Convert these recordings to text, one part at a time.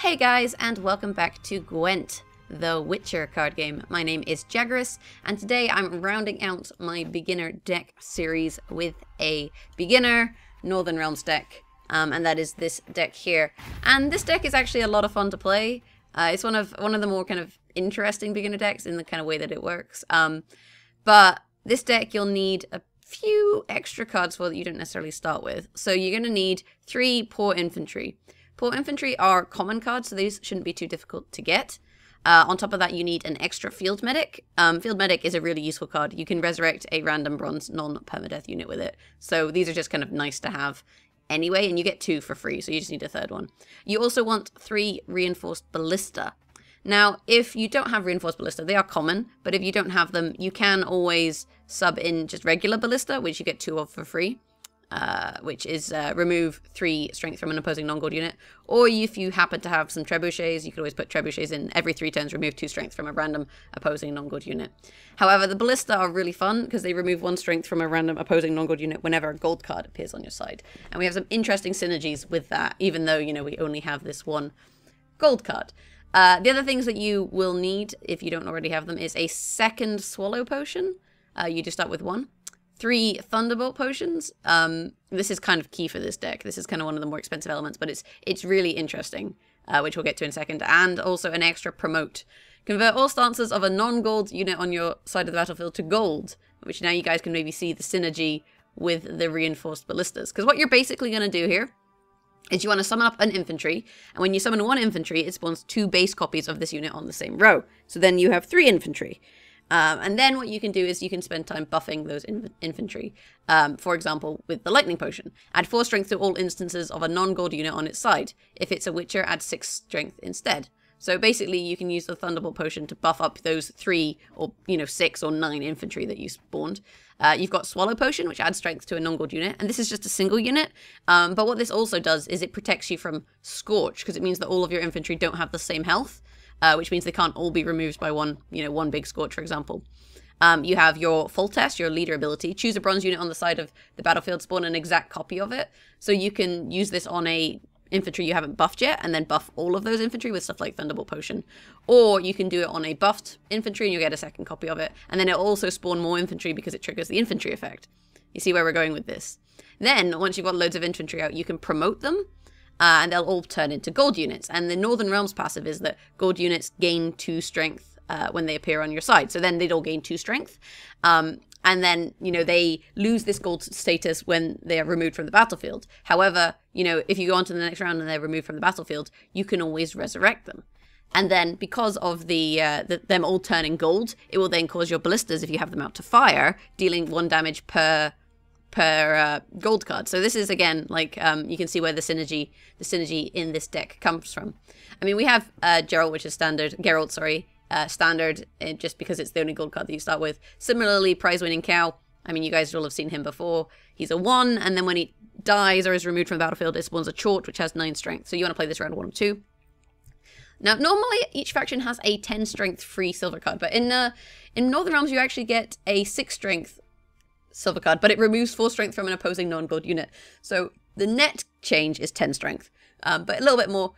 Hey guys, and welcome back to Gwent, the Witcher card game. My name is Jaggerous, and today I'm rounding out my beginner deck series with a beginner Northern Realms deck, and that is this deck here. And this deck is actually a lot of fun to play. It's one of the more kind of interesting beginner decks in the kind of way that it works. But this deck you'll need a few extra cards for that you don't necessarily start with. So you're going to need 3 Poor Infantry. Poor Infantry are common cards, so these shouldn't be too difficult to get. On top of that, you need an extra Field Medic. Field Medic is a really useful card. You can resurrect a random bronze non-permadeath unit with it. So these are just kind of nice to have anyway, and you get 2 for free, so you just need a third one. You also want 3 Reinforced Ballista. Now, if you don't have Reinforced Ballista, they are common, but if you don't have them, you can always sub in just regular Ballista, which you get 2 of for free. Which is remove 3 strength from an opposing non-gold unit. Or if you happen to have some trebuchets, you can always put trebuchets in every 3 turns, remove 2 strength from a random opposing non-gold unit. However, the Ballista are really fun because they remove 1 strength from a random opposing non-gold unit whenever a gold card appears on your side. And we have some interesting synergies with that, even though, you know, we only have this 1 gold card. The other things that you will need, if you don't already have them, is a 2nd Swallow Potion. You just start with 1. 3 Thunderbolt Potions. This is kind of key for this deck. This is kind of one of the more expensive elements, but it's really interesting, which we'll get to in a second. And also an extra Promote. Convert all stances of a non-gold unit on your side of the battlefield to gold, which now you guys can maybe see the synergy with the Reinforced Ballistas. Because what you're basically going to do here is you want to summon up an infantry, and when you summon 1 infantry, it spawns 2 base copies of this unit on the same row. So then you have 3 infantry. And then what you can do is you can spend time buffing those infantry. For example, with the Lightning Potion. Add 4 strength to all instances of a non-gold unit on its side. If it's a Witcher, add 6 strength instead. So basically you can use the Thunderbolt Potion to buff up those 3 or, you know, 6 or 9 infantry that you spawned. You've got Swallow Potion, which adds strength to a non-gold unit, and this is just a single unit. But what this also does is it protects you from Scorch, because it means that all of your infantry don't have the same health. Which means they can't all be removed by one big Scorch, for example. You have your Foltest, your leader ability. Choose a bronze unit on the side of the battlefield, spawn an exact copy of it. So you can use this on a infantry you haven't buffed yet, and then buff all of those infantry with stuff like Thunderbolt Potion. Or you can do it on a buffed infantry, and you'll get a 2nd copy of it. And then it'll also spawn more infantry because it triggers the infantry effect. You see where we're going with this. Then, once you've got loads of infantry out, you can promote them. And they'll all turn into gold units. And the Northern Realms passive is that gold units gain 2 strength when they appear on your side. So then they'd all gain 2 strength. And then, you know, they lose this gold status when they are removed from the battlefield. However, you know, if you go on to the next round and they're removed from the battlefield, you can always resurrect them. And then because of them all turning gold, it will then cause your ballistas, if you have them out, to fire, dealing 1 damage per gold card. So this is, again, like, you can see where the synergy in this deck comes from. I mean, we have Geralt, which is standard, just because it's the only gold card that you start with. Similarly, Prize-winning Cow. I mean, you guys will have seen him before. He's a 1, and then when he dies or is removed from the battlefield, it spawns a Chort, which has 9 strength. So you want to play this round 1 or 2. Now, normally each faction has a 10 strength free silver card, but in Northern Realms you actually get a 6 strength silver card, but it removes 4 strength from an opposing non-gold unit. So the net change is 10 strength, but a little bit more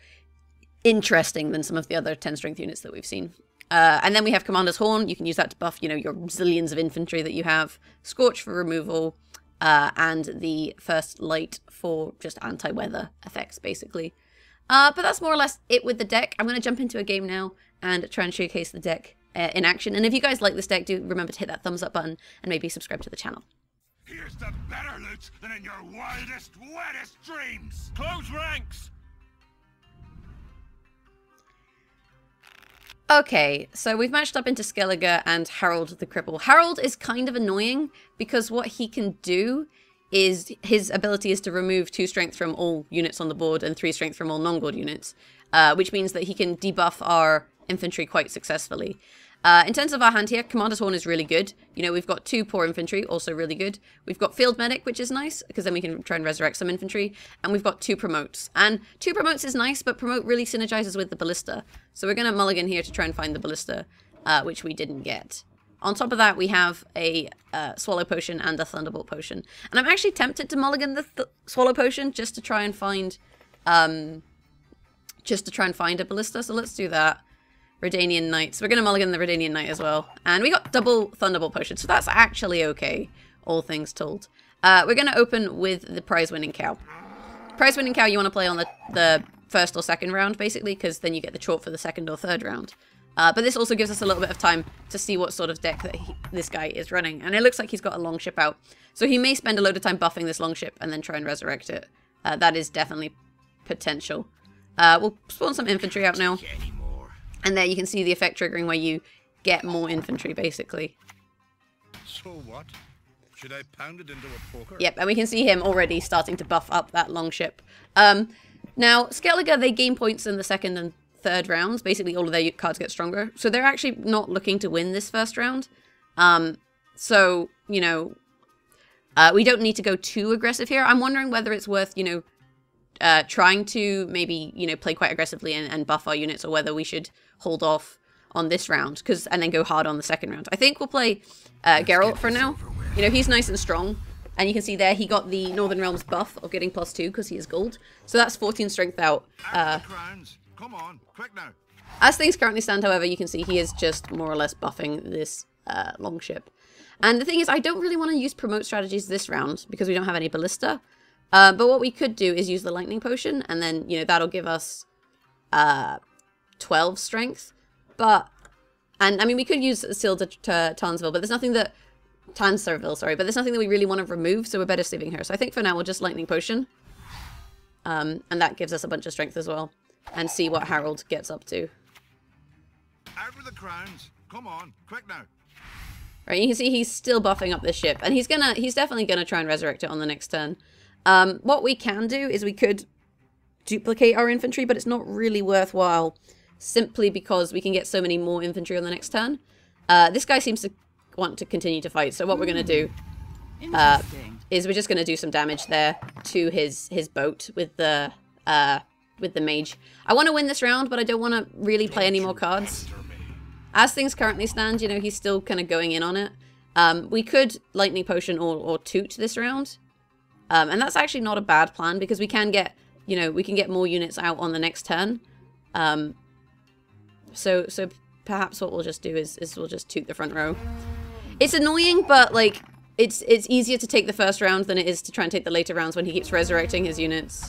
interesting than some of the other 10 strength units that we've seen. And then we have Commander's Horn. You can use that to buff, you know, your zillions of infantry that you have. Scorch for removal, and the First Light for just anti-weather effects, basically. But that's more or less it with the deck. I'm going to jump into a game now and try and showcase the deck in action. And if you guys like this deck, do remember to hit that thumbs up button and maybe subscribe to the channel. Here's the better loot than in your wildest, wettest dreams. Close ranks. Okay, so we've matched up into Skellige and Harold the Cripple. Harold is kind of annoying because what he can do is his ability is to remove 2 strength from all units on the board and 3 strength from all non-gold units, which means that he can debuff our infantry quite successfully. In terms of our hand here, Commander's Horn is really good. You know, we've got 2 Poor Infantry, also really good. We've got Field Medic, which is nice, because then we can try and resurrect some infantry. And we've got 2 Promotes. And 2 Promotes is nice, but Promote really synergizes with the Ballista. So we're going to mulligan here to try and find the Ballista, which we didn't get. On top of that, we have a Swallow Potion and a Thunderbolt Potion. And I'm actually tempted to mulligan the Swallow Potion just to try and find just to try and find a ballista, so let's do that. Redanian Knight, so we're going to mulligan the Redanian Knight as well. And we got double Thunderbolt Potion, so that's actually okay, all things told. We're going to open with the Prize-winning Cow. Prize-winning Cow you want to play on the first or second round, basically, because then you get the Chort for the second or third round. But this also gives us a little bit of time to see what sort of deck that this guy is running. And it looks like he's got a long ship out. So he may spend a load of time buffing this long ship and then try and resurrect it. That is definitely potential. We'll spawn some infantry out now. And there you can see the effect triggering where you get more infantry, basically. So what? Should I pound it into a poker? Yep, and we can see him already starting to buff up that long ship. Now, Skellige, they gain points in the second and third rounds. Basically, all of their cards get stronger. So they're actually not looking to win this first round. So, you know, we don't need to go too aggressive here. I'm wondering whether it's worth, you know, trying to maybe, you know, play quite aggressively and buff our units, or whether we should hold off on this round and then go hard on the second round. I think we'll play Geralt for now. You know, he's nice and strong, and you can see there he got the Northern Realms buff of getting +2 because he is gold, so that's 14 strength out. Come on, quick now. As things currently stand, however, you can see he is just more or less buffing this longship. And the thing is, I don't really want to use promote strategies this round because we don't have any ballista. But what we could do is use the lightning potion, and then, you know, that'll give us 12 strength. But, and I mean, we could use Seal to Tanserville, but there's nothing that, but there's nothing that we really want to remove, so we're better saving her. So I think for now we'll just lightning potion. And that gives us a bunch of strength as well, and see what Harold gets up to. Out with the crowns. Come on, quick now. Right, you can see he's still buffing up this ship, and he's definitely gonna try and resurrect it on the next turn. What we can do is we could duplicate our infantry, but it's not really worthwhile simply because we can get so many more infantry on the next turn. This guy seems to want to continue to fight, so what we're going to do is we're just going to do some damage there to his boat with the mage. I want to win this round, but I don't want to really play any more cards. As things currently stand, you know, he's still kind of going in on it. We could lightning potion or toot this round. And that's actually not a bad plan because we can get, you know, we can get more units out on the next turn. So perhaps what we'll just do is we'll just toot the front row. It's annoying, but like it's easier to take the first round than it is to try and take the later rounds when he keeps resurrecting his units.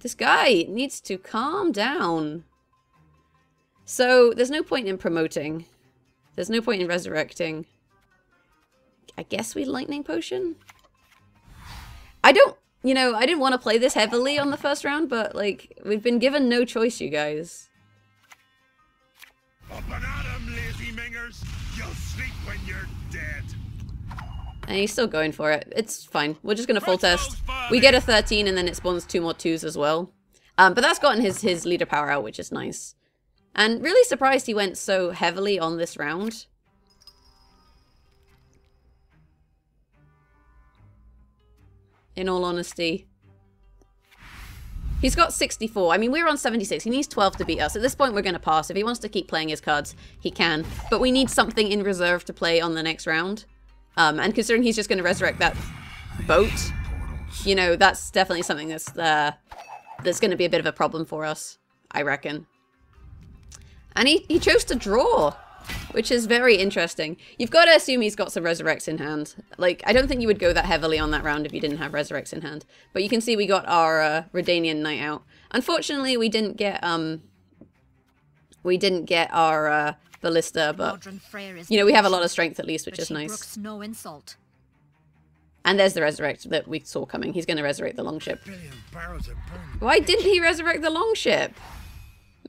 This guy needs to calm down. So there's no point in promoting. There's no point in resurrecting. I guess we lightning potion. I don't, you know, I didn't want to play this heavily on the first round, but, like, we've been given no choice, you guys. Up and at 'em, lazy mingers. You'll sleep when you're dead. And he's still going for it. It's fine. We're just going to Foltest. We get a 13, and then it spawns 2 more 2s as well. But that's gotten his leader power out, which is nice. And really surprised he went so heavily on this round. In all honesty. He's got 64. I mean, we're on 76. He needs 12 to beat us. At this point, we're going to pass. If he wants to keep playing his cards, he can. But we need something in reserve to play on the next round. And considering he's just going to resurrect that boat, you know, that's definitely something that's going to be a bit of a problem for us, I reckon. And he chose to draw, which is very interesting. You've got to assume he's got some resurrects in hand. Like, I don't think you would go that heavily on that round if you didn't have resurrects in hand. But you can see we got our Redanian Knight out. Unfortunately, we didn't get our ballista, but you know, we have a lot of strength at least, which is nice. No insult. And there's the resurrect that we saw coming. He's going to resurrect the longship. Why didn't he resurrect the longship?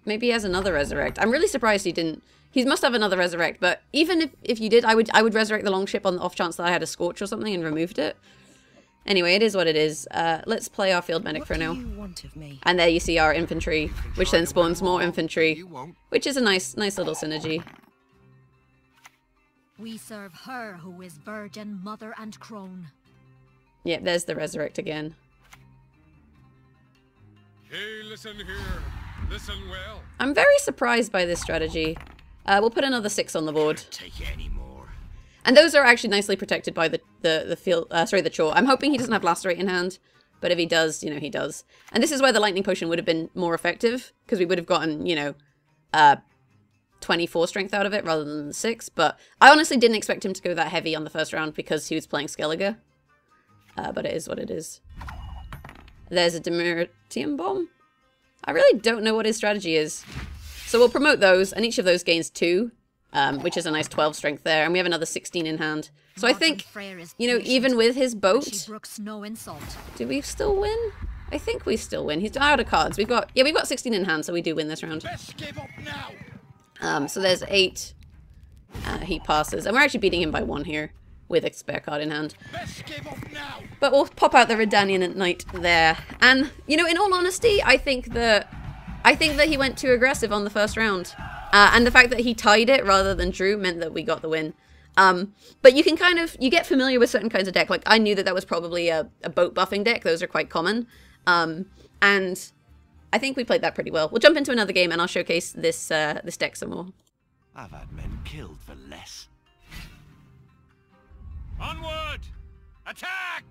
Maybe he has another resurrect. I'm really surprised he didn't. He must have another resurrect, but even if you did, I would resurrect the longship on the off chance that I had a Scorch or something and removed it. Anyway, it is what it is. Let's play our Field Medic for now. And there you see our infantry, which then spawns more infantry, which is a nice little synergy. We serve her who is virgin, mother, and crone. Yep, there's the resurrect again. Hey, listen here. Listen well. I'm very surprised by this strategy. We'll put another 6 on the board. Take any more. And those are actually nicely protected by the chore. I'm hoping he doesn't have Lacerate in hand, But if he does, you know, he does. And this is where the lightning potion would have been more effective, because we would have gotten, you know, 24 strength out of it rather than 6. But I honestly didn't expect him to go that heavy on the first round because he was playing Skellige. But it is what it is. There's a Demeritium bomb. I really don't know what his strategy is. So we'll promote those, and each of those gains 2, which is a nice 12 strength there. And we have another 16 in hand. So I think, you know, even with his boat, do we still win? I think we still win. He's out of cards. We've got, yeah, we've got 16 in hand, so we do win this round. So there's 8. He passes, and we're actually beating him by 1 here with a spare card in hand. But we'll pop out the Redanian Knight there. And you know, in all honesty, I think that he went too aggressive on the first round, and the fact that he tied it rather than drew meant that we got the win. But you can kind of, you get familiar with certain kinds of deck. Like, I knew that that was probably a boat buffing deck. Those are quite common. And I think we played that pretty well. We'll jump into another game and I'll showcase this, this deck some more. I've had men killed for less. Onward! Attack!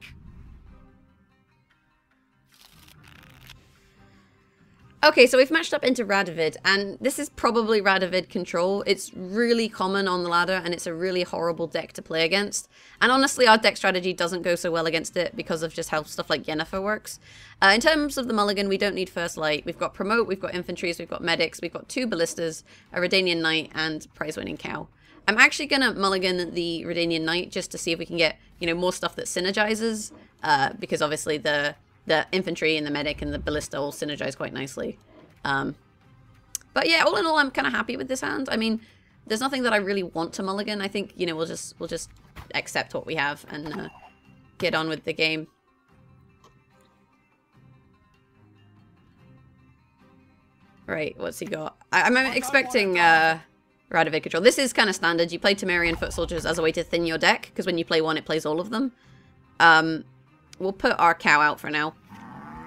Okay, so we've matched up into Radovid, and this is probably Radovid control. It's really common on the ladder, and it's a really horrible deck to play against. And honestly, our deck strategy doesn't go so well against it because of just how stuff like Yennefer works. In terms of the mulligan, we don't need First Light. We've got Promote, we've got Infantries, we've got Medics, we've got 2 Ballistas, a Redanian Knight, and Prize-winning Cow. I'm actually going to mulligan the Redanian Knight just to see if we can get, you know, more stuff that synergizes, because obviously the infantry and the medic and the ballista all synergize quite nicely. But yeah, all in all, I'm kind of happy with this hand. I mean, there's nothing that I really want to mulligan. I think, you know, we'll just accept what we have and get on with the game. Right, what's he got? I'm expecting Radovid control. This is kind of standard. You play Temerian Foot Soldiers as a way to thin your deck, because when you play one, it plays all of them. We'll put our cow out for now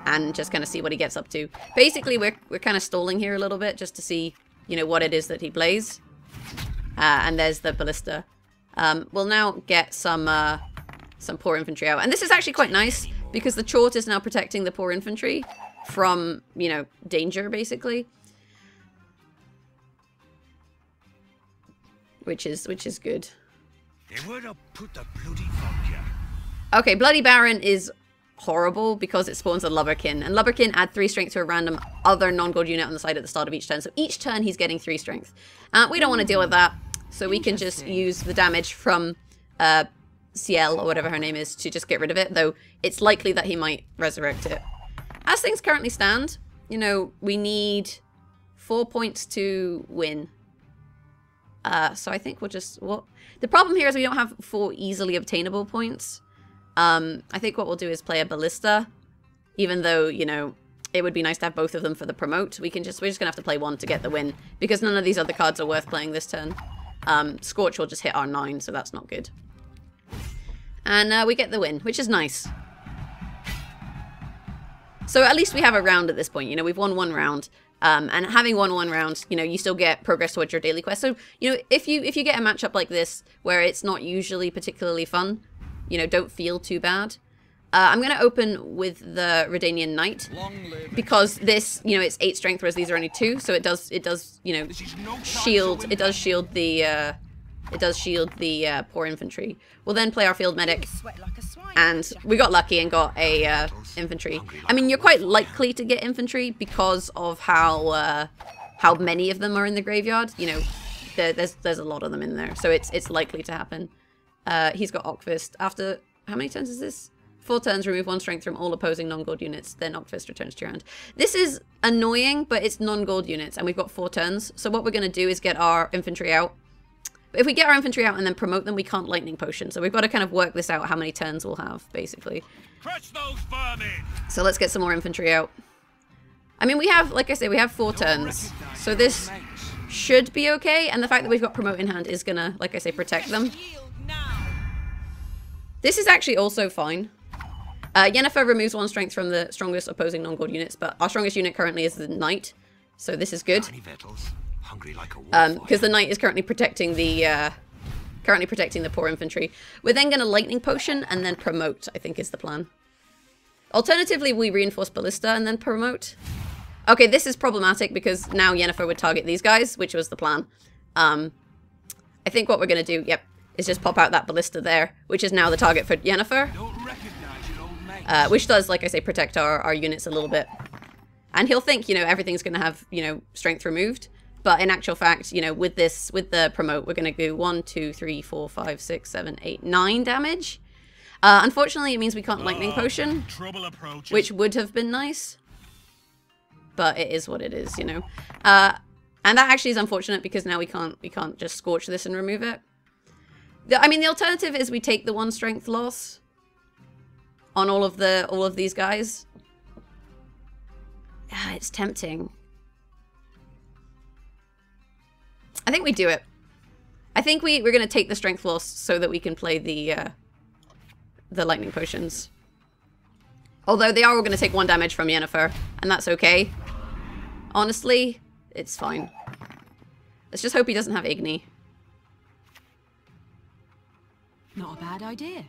and just kind of see what he gets up to. Basically, we're kind of stalling here a little bit just to see, you know, what it is that he plays. And there's the ballista. We'll now get some poor infantry out. And this is actually quite nice because the Chort is now protecting the poor infantry from, you know, danger, basically. Which is good. They would have put the bloody funk here. Okay, Bloody Baron is horrible because it spawns a Lubberkin. And Lubberkin add 3 strength to a random other non-gold unit on the side at the start of each turn. So each turn he's getting 3 strength. We don't want to deal with that. So we can just use the damage from CL or whatever her name is to just get rid of it. Though it's likely that he might resurrect it. As things currently stand, you know, we need 4 points to win. So I think we'll just... Well, the problem here is we don't have 4 easily obtainable points. I think what we'll do is play a ballista, even though, you know, it would be nice to have both of them for the promote. We're just gonna have to play one to get the win because none of these other cards are worth playing this turn. Scorch will just hit our 9, so that's not good. And we get the win, which is nice. So at least we have a round at this point. You know, we've won 1 round. And having won 1 round, you know, you still get progress towards your daily quest. So, you know, if you get a matchup like this where it's not usually particularly fun, you know, don't feel too bad. I'm going to open with the Redanian Knight because this, you know, it's 8 strength, whereas these are only 2, so it does, you know, shield. It does shield the poor infantry. We'll then play our field medic, and we got lucky and got a infantry. I mean, you're quite likely to get infantry because of how many of them are in the graveyard. You know, there's a lot of them in there, so it's likely to happen. He's got Octvist. After how many turns is this? 4 turns, remove 1 strength from all opposing non-gold units, then Octvist returns to your hand. This is annoying, but it's non-gold units, and we've got 4 turns. So what we're going to do is get our infantry out. But if we get our infantry out and then promote them, we can't lightning potion. So we've got to kind of work this out, how many turns we'll have, basically. Crush those vermin! So let's get some more infantry out. I mean, we have, like I say, we have 4 turns. So this should be okay, and the fact that we've got promote in hand is going to, like I say, protect them. This is actually also fine. Yennefer removes 1 strength from the strongest opposing non-gold units, but our strongest unit currently is the knight, so this is good. Because the knight is currently protecting the poor infantry. We're then going to lightning potion and then promote, I think, is the plan. Alternatively, we reinforce Ballista and then promote. Okay, this is problematic because now Yennefer would target these guys, which was the plan. I think what we're going to do, yep, is just pop out that Ballista there, which is now the target for Yennefer. Which does, like I say, protect our units a little bit. And he'll think, you know, everything's going to have, you know, strength removed. But in actual fact, you know, with this, with the promote, we're going to do 1, 2, 3, 4, 5, 6, 7, 8, 9 damage. Unfortunately, it means we can't Lightning Potion, which would have been nice. But it is what it is, you know. And that actually is unfortunate because now we can't just Scorch this and remove it. I mean, the alternative is we take the 1 strength loss on all of these guys. It's tempting. I think we do it. I think we're going to take the strength loss so that we can play the lightning potions. Although they are all going to take 1 damage from Yennefer, and that's okay. Honestly, it's fine. Let's just hope he doesn't have Igni. Not a bad idea.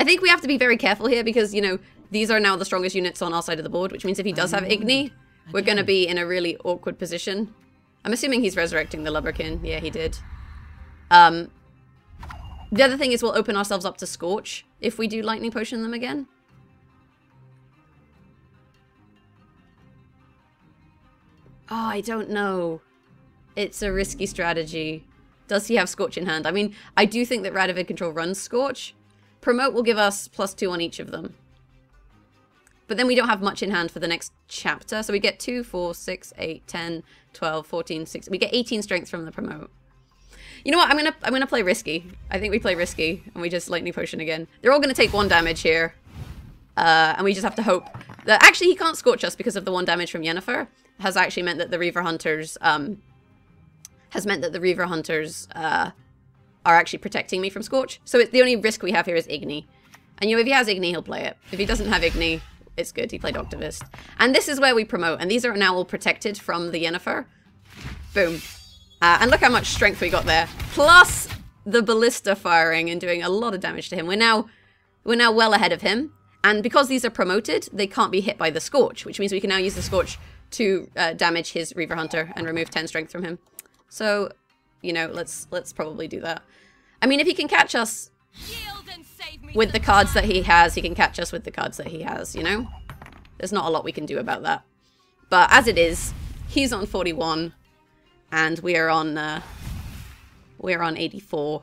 I think we have to be very careful here because, you know, these are now the strongest units on our side of the board, which means if he does have Igni, we're going to be in a really awkward position. I'm assuming he's resurrecting the Lubberkin. Yeah, he did. The other thing is we'll open ourselves up to Scorch if we do Lightning Potion them again. Oh, I don't know. It's a risky strategy. Does he have Scorch in hand? I mean, I do think that Radovid Control runs Scorch. Promote will give us +2 on each of them. But then we don't have much in hand for the next chapter. So we get 2, 4, 6, 8, 10, 12, 14, 16. We get 18 strength from the promote. You know what? I'm gonna play risky. I think we play risky and we just lightning potion again. They're all gonna take 1 damage here. And we just have to hope that actually he can't scorch us because of the 1 damage from Yennefer. Has actually meant that the Reaver Hunters are actually protecting me from Scorch. So the only risk we have here is Igni. And you know, if he has Igni, he'll play it. If he doesn't have Igni, it's good. He played Octvist. And this is where we promote. And these are now all protected from the Yennefer. Boom. And look how much strength we got there. Plus the Ballista firing and doing a lot of damage to him. We're now well ahead of him. And because these are promoted, they can't be hit by the Scorch, which means we can now use the Scorch to damage his Reaver Hunter and remove 10 strength from him. So, you know, let's probably do that. I mean, if he can catch us with the cards that he has, he can catch us with the cards that he has, you know? There's not a lot we can do about that. But as it is, he's on 41, and we're on 84.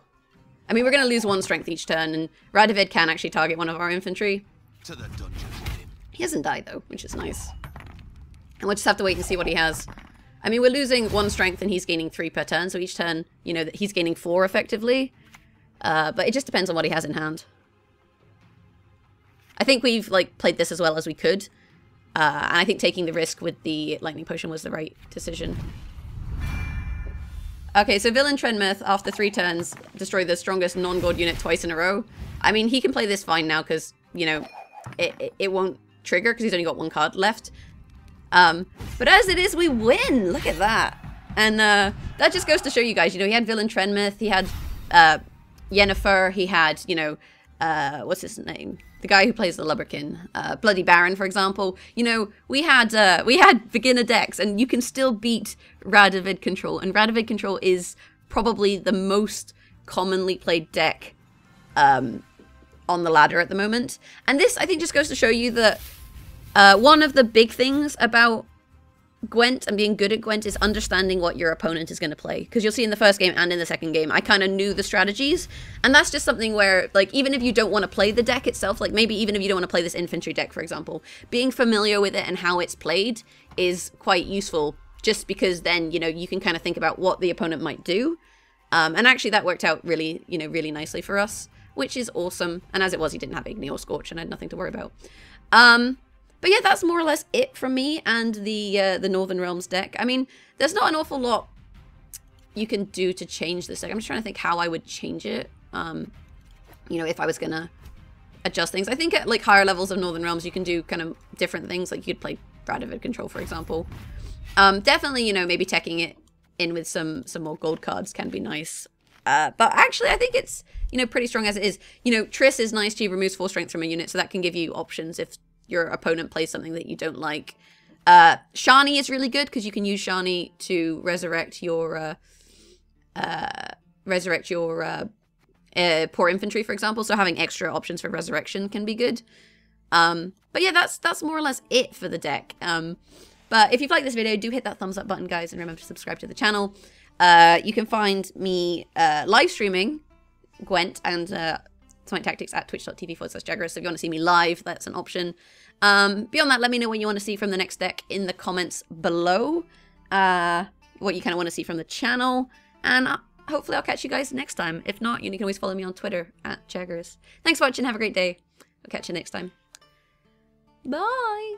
I mean, we're going to lose 1 strength each turn, and Radovid can actually target one of our infantry. To the dungeon. He hasn't died, though, which is nice. And we'll just have to wait and see what he has. I mean, we're losing 1 strength, and he's gaining 3 per turn, so each turn, you know, he's gaining 4 effectively. But it just depends on what he has in hand. I think we've, like, played this as well as we could. And I think taking the risk with the Lightning Potion was the right decision. Okay, so Villain Trenmyth, after 3 turns, destroyed the strongest non-Gord unit twice in a row. I mean, he can play this fine now because, you know, it won't trigger because he's only got 1 card left. But as it is, we win! Look at that! And that just goes to show you guys, you know, he had Villain Trenmyth, he had Yennefer, he had, you know, what's his name? The guy who plays the Lubberkin, Bloody Baron, for example. You know, we had beginner decks, and you can still beat Radovid Control. And Radovid Control is probably the most commonly played deck on the ladder at the moment. And this, I think, just goes to show you that one of the big things about Gwent and being good at Gwent is understanding what your opponent is going to play, because you'll see in the first game and in the second game I kind of knew the strategies, and that's just something where, like, even if you don't want to play the deck itself, like maybe even if you don't want to play this infantry deck, for example, being familiar with it and how it's played is quite useful, just because then, you know, you can kind of think about what the opponent might do, and actually that worked out really, you know, really nicely for us, which is awesome. And as it was, he didn't have Igni or Scorch and I had nothing to worry about. But yeah, that's more or less it from me and the Northern Realms deck. I mean, there's not an awful lot you can do to change this deck. I'm just trying to think how I would change it, you know, if I was going to adjust things. I think at, like, higher levels of Northern Realms, you can do kind of different things. Like, you could play Radovid Control, for example. Definitely, you know, maybe teching it in with some more gold cards can be nice. But actually, I think it's, you know, pretty strong as it is. You know, Triss is nice. She removes 4 strength from a unit, so that can give you options if your opponent plays something that you don't like. Shani is really good because you can use Shani to resurrect your Poor Infantry, for example. So having extra options for resurrection can be good. But yeah, that's more or less it for the deck. But if you've liked this video, do hit that thumbs up button, guys, and remember to subscribe to the channel. You can find me live streaming Gwent and Smite Tactics at twitch.tv/Jaggerous. So if you want to see me live, that's an option. Beyond that, let me know what you want to see from the next deck in the comments below. What you kind of want to see from the channel. And hopefully I'll catch you guys next time. If not, you can always follow me on Twitter @Jaggerous. Thanks for watching. Have a great day. I'll catch you next time. Bye!